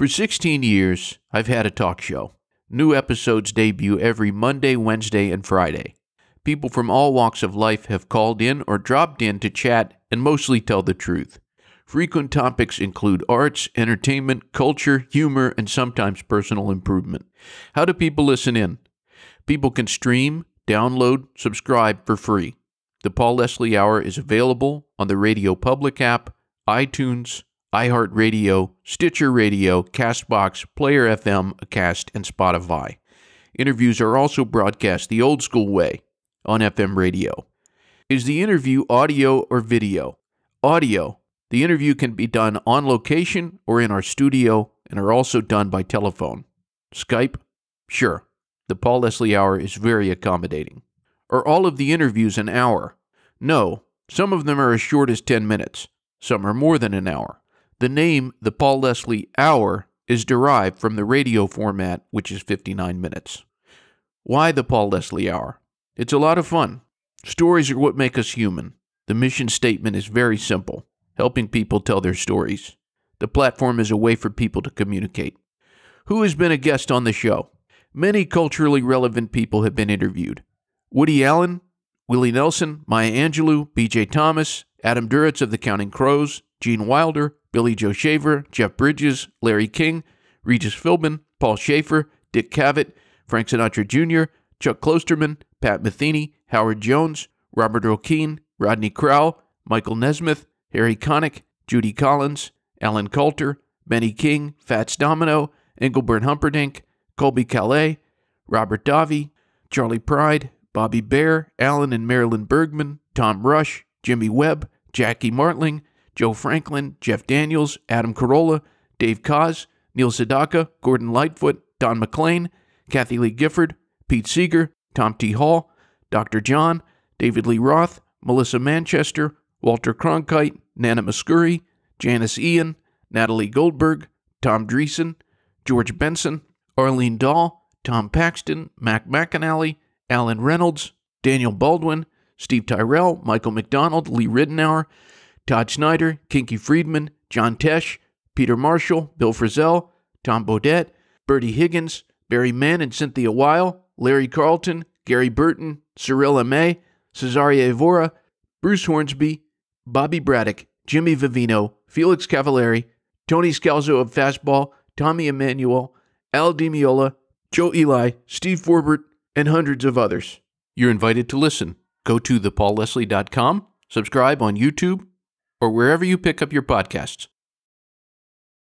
For 16 years, I've had a talk show. New episodes debut every Monday, Wednesday, and Friday. People from all walks of life have called in or dropped in to chat and mostly tell the truth. Frequent topics include arts, entertainment, culture, humor, and sometimes personal improvement. How do people listen in? People can stream, download, subscribe for free. The Paul Leslie Hour is available on the Radio Public app, iTunes, iHeartRadio, Stitcher Radio, CastBox, Player FM, Acast, and Spotify. Interviews are also broadcast the old school way on FM radio. Is the interview audio or video? Audio. The interview can be done on location or in our studio and are also done by telephone. Skype? Sure. The Paul Leslie Hour is very accommodating. Are all of the interviews an hour? No. Some of them are as short as 10 minutes. Some are more than an hour. The name, The Paul Leslie Hour, is derived from the radio format, which is 59 minutes. Why The Paul Leslie Hour? It's a lot of fun. Stories are what make us human. The mission statement is very simple, helping people tell their stories. The platform is a way for people to communicate. Who has been a guest on the show? Many culturally relevant people have been interviewed. Woody Allen, Willie Nelson, Maya Angelou, B.J. Thomas, Adam Duritz of the Counting Crows, Gene Wilder, Billy Joe Shaver, Jeff Bridges, Larry King, Regis Philbin, Paul Schaefer, Dick Cavett, Frank Sinatra Jr., Chuck Klosterman, Pat Metheny, Howard Jones, Robert O'Keefe, Rodney Crowell, Michael Nesmith, Harry Connick, Judy Collins, Alan Coulter, Benny King, Fats Domino, Engelbert Humperdinck, Colby Calais, Robert Davi, Charlie Pride, Bobby Bear, Alan and Marilyn Bergman, Tom Rush, Jimmy Webb, Jackie Martling, Joe Franklin, Jeff Daniels, Adam Carolla, Dave Koz, Neil Sedaka, Gordon Lightfoot, Don McLean, Kathy Lee Gifford, Pete Seeger, Tom T. Hall, Dr. John, David Lee Roth, Melissa Manchester, Walter Cronkite, Nana Muscuri, Janice Ian, Natalie Goldberg, Tom Dreesen, George Benson, Arlene Dahl, Tom Paxton, Mac McAnally, Alan Reynolds, Daniel Baldwin, Steve Tyrell, Michael McDonald, Lee Ritenour, Todd Snyder, Kinky Friedman, John Tesh, Peter Marshall, Bill Frizzell, Tom Beaudet, Bertie Higgins, Barry Mann and Cynthia Weil, Larry Carlton, Gary Burton, Cyril Aimé, Cesaria Evora, Bruce Hornsby, Bobby Braddock, Jimmy Vivino, Felix Cavallari, Tony Scalzo of Fastball, Tommy Emmanuel, Al Di Meola, Joe Eli, Steve Forbert, and hundreds of others. You're invited to listen. Go to ThePaulLeslie.com, subscribe on YouTube, or wherever you pick up your podcasts.